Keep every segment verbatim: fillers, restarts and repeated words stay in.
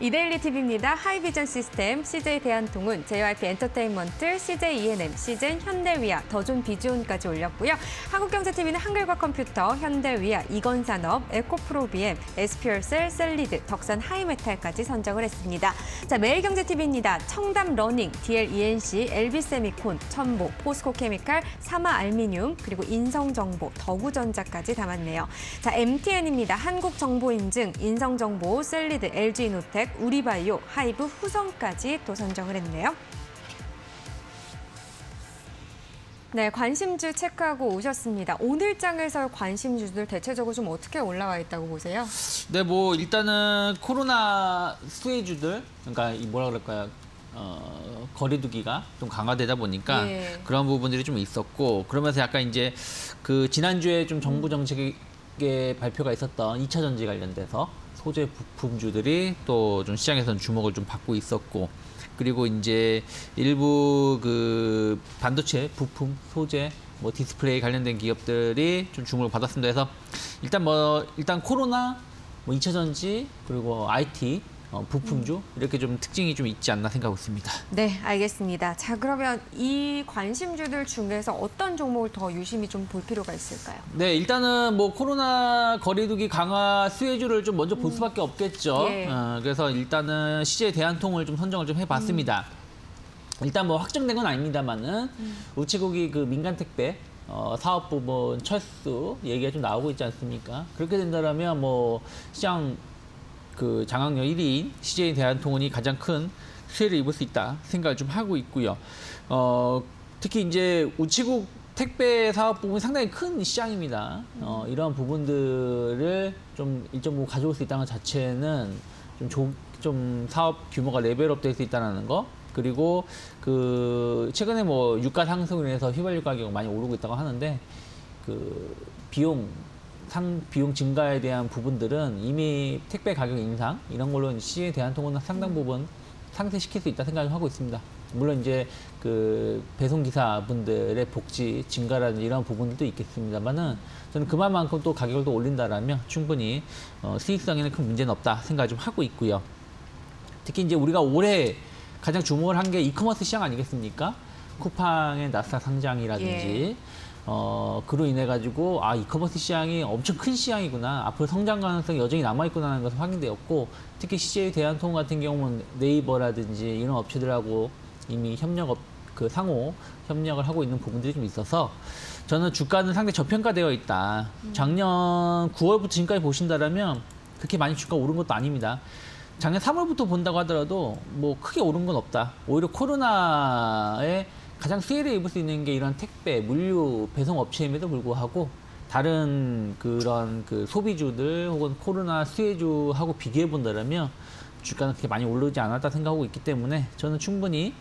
이데일리 티비입니다. 하이비전시스템, 씨제이대한통운, 제이와이피 엔터테인먼트, 씨제이이엔엠, 시젠, 현대위아, 더존 비즈온까지 올렸고요. 한국경제티비는 한글과컴퓨터, 현대위아, 이건산업, 에코프로비엠, 에스피알셀셀리드, 덕산 하이메탈까지 선정을 했습니다. 자, 매일경제티비입니다. 청담러닝, 디엘이엔씨, 엘비세미콘, 천보, 포스코케미칼, 삼화알미늄, 그리고 인성정보, 더구전자까지 담았네요. 자, 엠티엔입니다. 한국정보인증, 인성정보, 셀리드, 엘지이노텍, 우리바이오, 하이브, 후성까지 또 선정을 했네요. 네, 관심주 체크하고 오셨습니다. 오늘 장을 설 관심주들 대체적으로 좀 어떻게 올라와 있다고 보세요? 네, 뭐 일단은 코로나 수혜주들, 그러니까 이 뭐라 그럴까요? 어, 거리두기가 좀 강화되다 보니까 예. 그런 부분들이 좀 있었고, 그러면서 약간 이제 그 지난주에 좀 정부 정책의 발표가 있었던 이차 전지 관련돼서 소재 부품주들이 또 좀 시장에서는 주목을 좀 받고 있었고, 그리고 이제 일부 그 반도체 부품, 소재, 뭐 디스플레이 관련된 기업들이 좀 주목을 받았습니다. 그래서 일단 뭐 일단 코로나, 뭐 이차 전지, 그리고 아이티 어, 부품주 이렇게 좀 특징이 좀 있지 않나 생각하고 있습니다. 네, 알겠습니다. 자, 그러면 이 관심주들 중에서 어떤 종목을 더 유심히 좀 볼 필요가 있을까요? 네, 일단은 뭐 코로나 거리두기 강화 수혜주를 좀 먼저 볼 수밖에 없겠죠. 예. 어, 그래서 일단은 씨제이대한통운을 좀 선정을 좀 해봤습니다. 음. 일단 뭐 확정된 건 아닙니다만은 음. 우체국이 그 민간 택배 어, 사업 부분 철수 얘기가 좀 나오고 있지 않습니까? 그렇게 된다면 뭐 시장 그 장악력 일 위인 씨제이대한통운이 가장 큰 수혜를 입을 수 있다 생각을 좀 하고 있고요. 어, 특히 이제 우체국 택배 사업 부분이 상당히 큰 시장입니다. 어, 이러한 부분들을 좀 일정 부분 가져올 수 있다는 것 자체는 좀, 조, 좀 사업 규모가 레벨업 될 수 있다는 거. 그리고 그 최근에 뭐 유가 상승으로 인해서 휘발유 가격이 많이 오르고 있다고 하는데 그 비용 상 비용 증가에 대한 부분들은 이미 택배 가격 인상 이런 걸로는 씨제이대한통운은 상당 부분 상쇄시킬 수 있다 생각을 하고 있습니다. 물론 이제 그 배송기사분들의 복지 증가라든지 이런 부분도 있겠습니다만은 저는 그만큼 또 가격을 또 올린다라면 충분히 어, 수익성에는 큰 문제는 없다 생각을 좀 하고 있고요. 특히 이제 우리가 올해 가장 주목을 한 게 이커머스 시장 아니겠습니까? 쿠팡의 나스닥 상장이라든지. 예. 어, 그로 인해 가지고 아, 이커머스 시장이 엄청 큰 시장이구나, 앞으로 성장 가능성이 여전히 남아있구나라는 것을 확인되었고, 특히 씨제이대한통운 같은 경우는 네이버라든지 이런 업체들하고 이미 협력, 그 상호 협력을 하고 있는 부분들이 좀 있어서 저는 주가는 상당히 저평가되어 있다. 작년 구월부터 지금까지 보신다라면 그렇게 많이 주가 오른 것도 아닙니다. 작년 삼월부터 본다고 하더라도 뭐 크게 오른 건 없다. 오히려 코로나에 가장 수혜를 입을 수 있는 게 이런 택배, 물류, 배송 업체임에도 불구하고 다른 그런 그 소비주들 혹은 코로나 수혜주하고 비교해 본다면 주가는 그렇게 많이 오르지 않았다 생각하고 있기 때문에 저는 충분히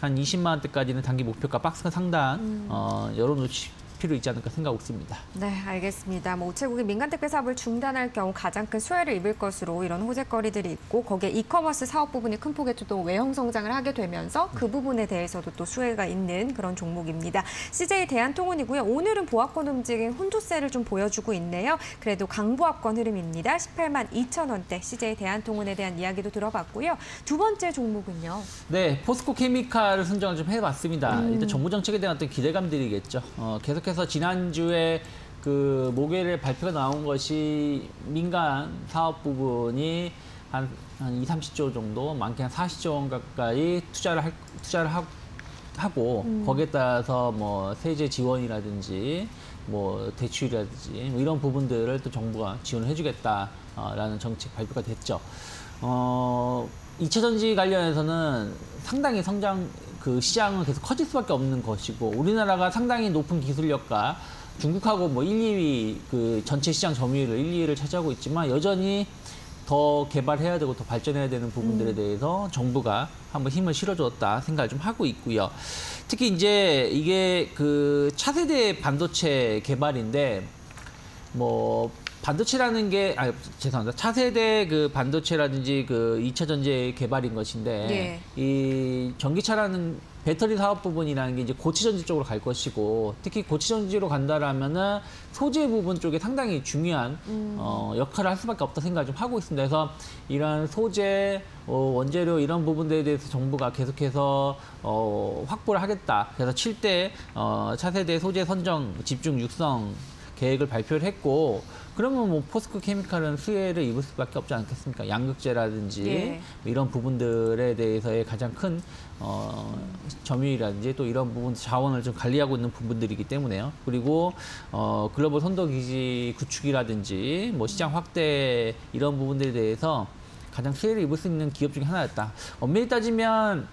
한 이십만 원대까지는 단기 목표가 박스가 상단 음. 어, 열어놓으시 필요 있지 않을까 생각하고 있습니다. 네, 알겠습니다. 뭐 우체국이 민간 택배 사업을 중단할 경우 가장 큰 수혜를 입을 것으로 이런 호재거리들이 있고, 거기에 이커머스 사업 부분이 큰 폭의 또 외형 성장을 하게 되면서 그 부분에 대해서도 또 수혜가 있는 그런 종목입니다. 씨제이대한통운이고요. 오늘은 보합권 움직임 혼조세를 좀 보여주고 있네요. 그래도 강보합권 흐름입니다. 십팔만 이천 원대 씨제이대한통운에 대한 이야기도 들어봤고요. 두 번째 종목은요. 네, 포스코케미칼을 선정을 좀 해봤습니다. 음. 일단 정부 정책에 대한 어떤 기대감들이겠죠. 어, 계속해서 그래서 지난주에 그 목요일에 발표가 나온 것이 민간 사업 부분이 한, 한 이삼십조 정도, 많게 한 사십조 원 가까이 투자를, 할, 투자를 하, 하고 음. 거기에 따라서 뭐 세제 지원이라든지 뭐 대출이라든지 뭐 이런 부분들을 또 정부가 지원을 해주겠다라는 정책 발표가 됐죠. 어, 이차 전지 관련해서는 상당히 성장, 그 시장은 계속 커질 수밖에 없는 것이고, 우리나라가 상당히 높은 기술력과 중국하고 뭐 일, 이위 그 전체 시장 점유율을 일, 이위를 차지하고 있지만 여전히 더 개발해야 되고 더 발전해야 되는 부분들에 대해서 정부가 한번 힘을 실어줬다 생각을 좀 하고 있고요. 특히 이제 이게 그 차세대 반도체 개발인데 뭐 반도체라는 게, 아, 죄송합니다. 차세대 그 반도체라든지 그 이 차 전지의 개발인 것인데, 예. 이 전기차라는 배터리 사업 부분이라는 게 이제 고치전지 쪽으로 갈 것이고, 특히 고치전지로 간다라면은 소재 부분 쪽에 상당히 중요한 음. 어, 역할을 할 수밖에 없다 생각을 좀 하고 있습니다. 그래서 이런 소재, 어, 원재료 이런 부분들에 대해서 정부가 계속해서 어, 확보를 하겠다. 그래서 칠 대 어, 차세대 소재 선정 집중 육성 계획을 발표를 했고, 그러면 뭐 포스코케미칼은 수혜를 입을 수밖에 없지 않겠습니까? 양극재라든지 예. 이런 부분들에 대해서의 가장 큰 어, 점유율이라든지 또 이런 부분 자원을 좀 관리하고 있는 부분들이기 때문에요. 그리고 어, 글로벌 선도기지 구축이라든지 뭐 시장 확대 이런 부분들에 대해서 가장 수혜를 입을 수 있는 기업 중에 하나였다. 엄밀히 따지면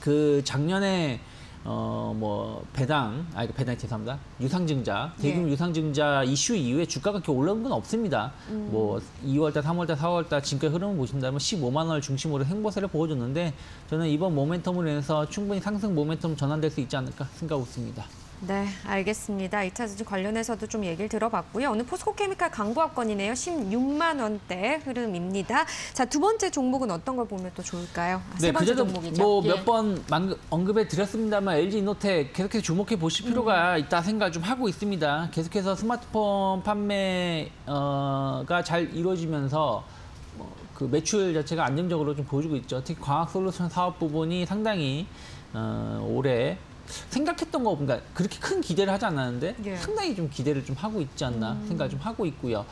그 작년에 어, 뭐, 배당, 아, 배당, 죄송합니다. 유상증자, 대규모 예. 유상증자 이슈 이후에 주가가 그렇게 올라온 건 없습니다. 음. 뭐, 이월달, 삼월달, 사월달, 지금까지 흐름을 보신다면 십오만 원을 중심으로 횡보세를 보여줬는데, 저는 이번 모멘텀으로 인해서 충분히 상승 모멘텀 전환될 수 있지 않을까 생각하고 있습니다. 네, 알겠습니다. 이 차 전지 관련해서도 좀 얘기를 들어봤고요. 오늘 포스코케미칼 강보합권이네요. 십육만 원대 흐름입니다. 자, 두 번째 종목은 어떤 걸 보면 또 좋을까요? 아, 네, 세 번째 종목이죠. 뭐 몇 번 예. 언급해 드렸습니다만 엘지이노텍 계속해서 주목해 보실 필요가 음. 있다 생각 좀 하고 있습니다. 계속해서 스마트폰 판매가 잘 이루어지면서 그 매출 자체가 안정적으로 좀 보여주고 있죠. 특히 광학 솔루션 사업 부분이 상당히 어, 올해 생각했던 거, 그러니까 그렇게 큰 기대를 하지 않았는데 예. 상당히 좀 기대를 좀 하고 있지 않나 음. 생각을 좀 하고 있고요.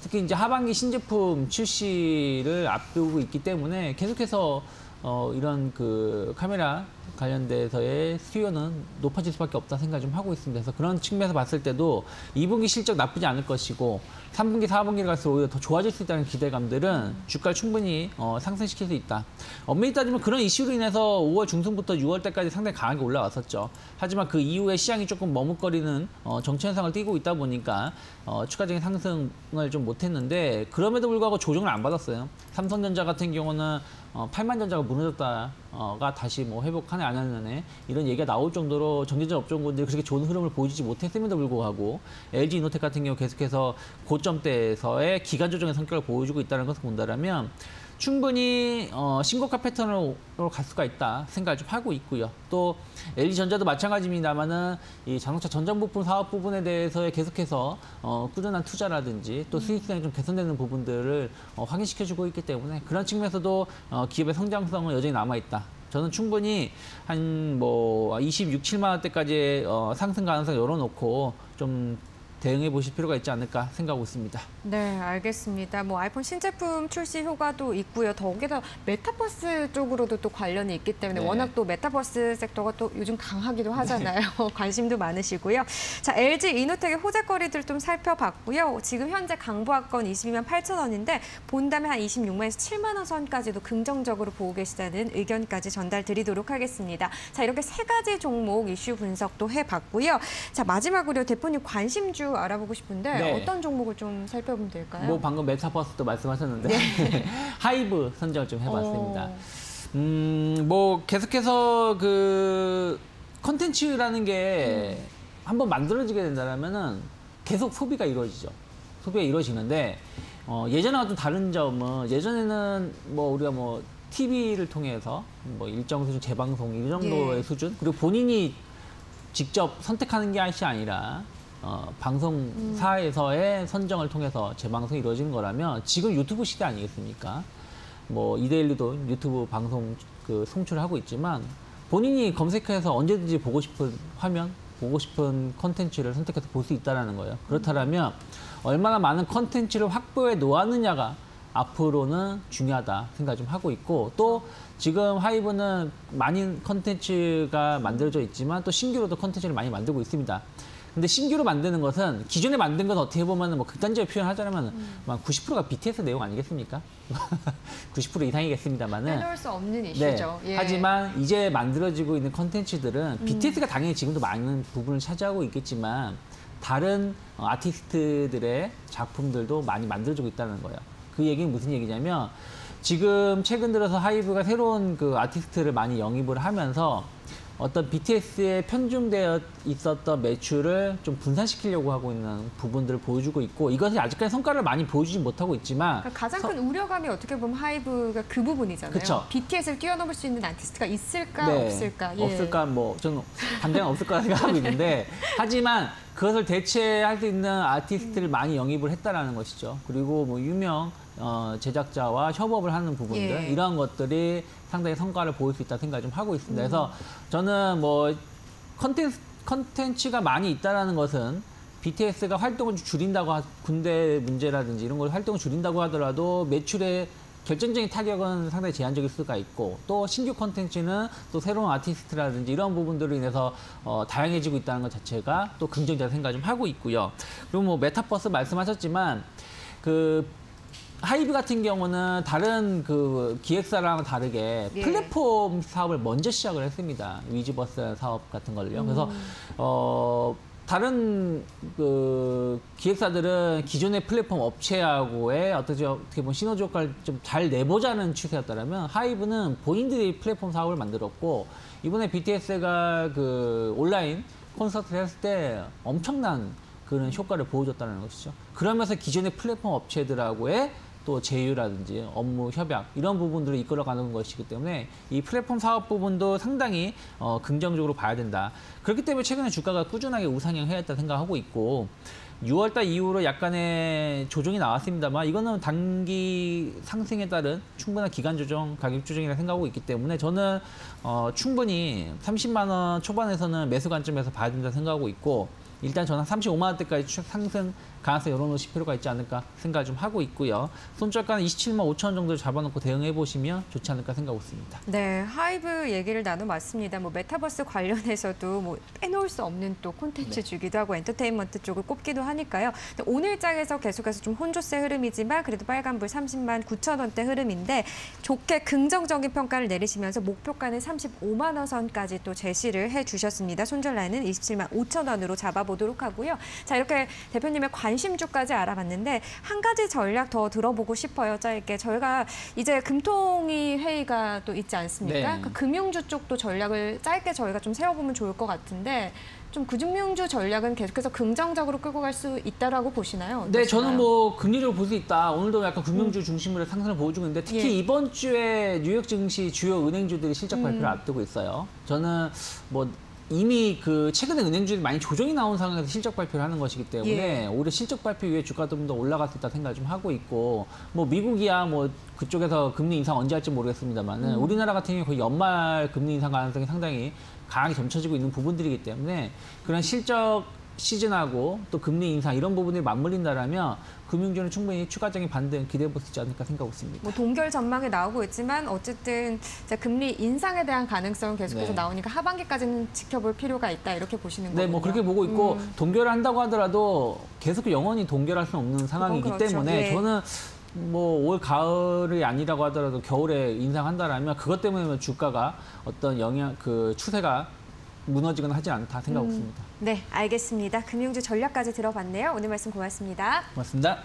특히 이제 하반기 신제품 출시를 앞두고 있기 때문에 계속해서 어, 이런 그 카메라 관련돼서의 수요는 높아질 수밖에 없다 생각을 좀 하고 있습니다. 그래서 그런 측면에서 봤을 때도 이 분기 실적 나쁘지 않을 것이고 삼 분기, 사 분기를 갈수록 오히려 더 좋아질 수 있다는 기대감들은 주가를 충분히 어, 상승시킬 수 있다. 엄밀히 따지면 그런 이슈로 인해서 오월 중순부터 유월달까지 상당히 강하게 올라왔었죠. 하지만 그 이후에 시장이 조금 머뭇거리는 어, 정체 현상을 띄고 있다 보니까 어, 추가적인 상승을 좀 못했는데 그럼에도 불구하고 조정을 안 받았어요. 삼성전자 같은 경우는 어, 팔만 전자가 무너졌다가 다시 뭐 회복하네 안 하네 이런 얘기가 나올 정도로 전기전 업종군들이 그렇게 좋은 흐름을 보여주지 못했음에도 불구하고 엘지이노텍 같은 경우 계속해서 고점대에서의 기간 조정의 성격을 보여주고 있다는 것을 본다면 충분히 어, 신고가 패턴으로 갈 수가 있다 생각을 좀 하고 있고요. 또 엘지전자도 마찬가지입니다만은 이 자동차 전장 부품 사업 부분에 대해서 계속해서 어, 꾸준한 투자라든지 또 수익성이 좀 개선되는 부분들을 어, 확인시켜주고 있기 때문에 그런 측면에서도 어, 기업의 성장성은 여전히 남아있다. 저는 충분히 한 뭐 이십육, 칠만 원대까지 어, 상승 가능성 열어놓고 좀 대응해 보실 필요가 있지 않을까 생각하고 있습니다. 네, 알겠습니다. 뭐 아이폰 신제품 출시 효과도 있고요. 더욱이나 메타버스 쪽으로도 또 관련이 있기 때문에 네. 워낙 또 메타버스 섹터가 또 요즘 강하기도 하잖아요. 네. 관심도 많으시고요. 자, 엘지 이노텍의 호재거리들 좀 살펴봤고요. 지금 현재 강보합권 이십이만 팔천 원인데 본다면 한 이십육만에서 칠만 원 선까지도 긍정적으로 보고 계시다는 의견까지 전달드리도록 하겠습니다. 자, 이렇게 세 가지 종목 이슈 분석도 해봤고요. 자, 마지막으로 대표님 관심주 알아보고 싶은데 네. 어떤 종목을 좀 살펴보면 될까요? 뭐 방금 메타버스도 말씀하셨는데 네. 하이브 선정을 좀 해봤습니다. 어... 음, 뭐 계속해서 그 콘텐츠라는 게 음. 한번 만들어지게 된다면은 계속 소비가 이루어지죠. 소비가 이루어지는데 어, 예전하고 좀 다른 점은 예전에는 뭐 우리가 뭐 티비를 통해서 뭐 일정 수준 재방송 이 정도의 예. 수준 그리고 본인이 직접 선택하는 게 아니라 어, 방송사에서의 음. 선정을 통해서 재방송이 이루어지는 거라면 지금 유튜브 시대 아니겠습니까? 뭐 이데일리도 유튜브 방송 그 송출을 하고 있지만 본인이 검색해서 언제든지 보고 싶은 화면, 보고 싶은 콘텐츠를 선택해서 볼 수 있다는 거예요. 그렇다면 얼마나 많은 콘텐츠를 확보해 놓았느냐가 앞으로는 중요하다 생각 좀 하고 있고 또 지금 하이브는 많은 콘텐츠가 만들어져 있지만 또 신규로도 콘텐츠를 많이 만들고 있습니다. 근데 신규로 만드는 것은 기존에 만든 건 어떻게 보면 뭐 극단적으로 표현하자면 음. 막 구십 퍼센트가 비티에스 내용 아니겠습니까? 구십 퍼센트 이상이겠습니다만은 빼놓을 수 없는 이슈죠. 네. 예. 하지만 이제 만들어지고 있는 콘텐츠들은 음. 비티에스가 당연히 지금도 많은 부분을 차지하고 있겠지만 다른 아티스트들의 작품들도 많이 만들어지고 있다는 거예요. 그 얘기는 무슨 얘기냐면 지금 최근 들어서 하이브가 새로운 그 아티스트를 많이 영입을 하면서 어떤 비티에스에 편중되어 있었던 매출을 좀 분산시키려고 하고 있는 부분들을 보여주고 있고, 이것이 아직까지 성과를 많이 보여주지 못하고 있지만, 그러니까 가장 서... 큰 우려감이 어떻게 보면 하이브가 그 부분이잖아요. 그쵸. 비티에스를 뛰어넘을 수 있는 아티스트가 있을까, 네. 없을까? 예. 없을까? 뭐 저는 당장 없을 거라 생각하고 있는데, 하지만 그것을 대체할 수 있는 아티스트를 음. 많이 영입을 했다라는 것이죠. 그리고 뭐 유명 어, 제작자와 협업을 하는 부분들, 예. 이러한 것들이 상당히 성과를 보일 수 있다는 생각을 좀 하고 있습니다. 음. 그래서 저는 뭐 컨텐츠, 컨텐츠가 많이 있다는 것은 비티에스가 활동을 줄인다고, 하, 군대 문제라든지 이런 걸 활동을 줄인다고 하더라도 매출에 결정적인 타격은 상당히 제한적일 수가 있고, 또 신규 컨텐츠는 또 새로운 아티스트라든지 이런 부분들로 인해서 어, 다양해지고 있다는 것 자체가 또 긍정적인 생각을 좀 하고 있고요. 그리고 뭐 메타버스 말씀하셨지만, 그 하이브 같은 경우는 다른 그 기획사랑 다르게 예. 플랫폼 사업을 먼저 시작을 했습니다. 위즈버스 사업 같은 걸요. 음. 그래서 어, 다른 그 기획사들은 기존의 플랫폼 업체하고의 어떻게, 어떻게 보면 시너지 효과를 좀 잘 내보자는 추세였다면, 하이브는 본인들이 플랫폼 사업을 만들었고, 이번에 비티에스가 그 온라인 콘서트를 했을 때 엄청난 그런 효과를 보여줬다는 것이죠. 그러면서 기존의 플랫폼 업체들하고의 또 제휴라든지 업무 협약 이런 부분들을 이끌어가는 것이기 때문에 이 플랫폼 사업 부분도 상당히 어, 긍정적으로 봐야 된다. 그렇기 때문에 최근에 주가가 꾸준하게 우상향해야 했다 생각하고 있고, 유월달 이후로 약간의 조정이 나왔습니다만, 이거는 단기 상승에 따른 충분한 기간 조정, 가격 조정이라 생각하고 있기 때문에 저는 어, 충분히 삼십만 원 초반에서는 매수 관점에서 봐야 된다 생각하고 있고, 일단 저는 삼십오만 원대까지 상승 가능성이 열어놓으실 필요가 있지 않을까 생각을 좀 하고 있고요. 손절가는 이십칠만 오천 원 정도 잡아놓고 대응해보시면 좋지 않을까 생각하고 있습니다. 네, 하이브 얘기를 나눠봤습니다. 뭐 메타버스 관련해서도 뭐 빼놓을 수 없는 또 콘텐츠 네. 주기도 하고 엔터테인먼트 쪽을 꼽기도 하니까요. 오늘 장에서 계속해서 좀 혼조세 흐름이지만 그래도 빨간불 삼십만 구천 원대 흐름인데, 좋게 긍정적인 평가를 내리시면서 목표가는 삼십오만 원 선까지 또 제시를 해주셨습니다. 손절라인은 이십칠만 오천 원으로 잡아보겠습니다. 보도록 하고요. 자, 이렇게 대표님의 관심주까지 알아봤는데 한 가지 전략 더 들어보고 싶어요. 짧게 저희가 이제 금통위 회의가 또 있지 않습니까? 네. 그 금융주 쪽도 전략을 짧게 저희가 좀 세워보면 좋을 것 같은데, 좀 금융주 전략은 계속해서 긍정적으로 끌고 갈 수 있다라고 보시나요? 어떠시나요? 네, 저는 뭐 금리적으로 볼 수 있다. 오늘도 약간 금융주 중심으로 상승을 보여주고 있는데, 특히 예. 이번 주에 뉴욕 증시 주요 은행주들이 실적 발표를 음. 앞두고 있어요. 저는 뭐 이미 그 최근에 은행주들이 많이 조정이 나온 상황에서 실적 발표를 하는 것이기 때문에 예. 오히려 실적 발표 이후에 주가도 좀 더 올라갈 수 있다 생각을 좀 하고 있고, 뭐 미국이야 뭐 그쪽에서 금리 인상 언제 할지 모르겠습니다만은 음. 우리나라 같은 경우 거의 연말 금리 인상 가능성이 상당히 강하게 점쳐지고 있는 부분들이기 때문에 그런 실적 시즌하고 또 금리 인상 이런 부분이 맞물린다라면 금융주는 충분히 추가적인 반등 기대해 볼 수 있지 않을까 생각하고 있습니다. 뭐 동결 전망이 나오고 있지만 어쨌든 금리 인상에 대한 가능성은 계속해서 네. 나오니까 하반기까지는 지켜볼 필요가 있다, 이렇게 보시는 거군요. 네, 뭐 그렇게 보고 있고 음. 동결을 한다고 하더라도 계속 영원히 동결할 수는 없는 상황이기 그렇죠. 때문에 예. 저는 뭐 올 가을이 아니라고 하더라도 겨울에 인상한다라면 그것 때문에 주가가 어떤 영향, 그 추세가 무너지거나 하지 않다 생각하고 있습니다. 음. 네, 알겠습니다. 금융주 전략까지 들어봤네요. 오늘 말씀 고맙습니다. 고맙습니다.